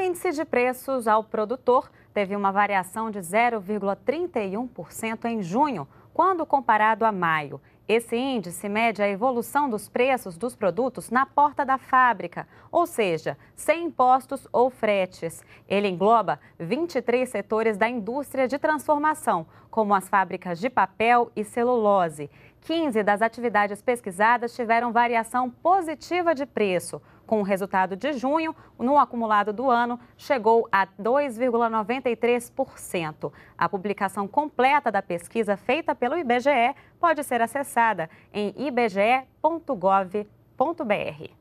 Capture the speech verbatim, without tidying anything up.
índice de preços ao produtor teve uma variação de zero vírgula trinta e um por cento em junho, quando comparado a maio. Esse índice mede a evolução dos preços dos produtos na porta da fábrica, ou seja, sem impostos ou fretes. Ele engloba vinte e três setores da indústria de transformação, como as fábricas de papel e celulose. quinze das atividades pesquisadas tiveram variação positiva de preço. Com o resultado de junho, no acumulado do ano, chegou a dois vírgula noventa e três por cento. A publicação completa da pesquisa feita pelo I B G E pode ser acessada em i b g e ponto gov ponto br.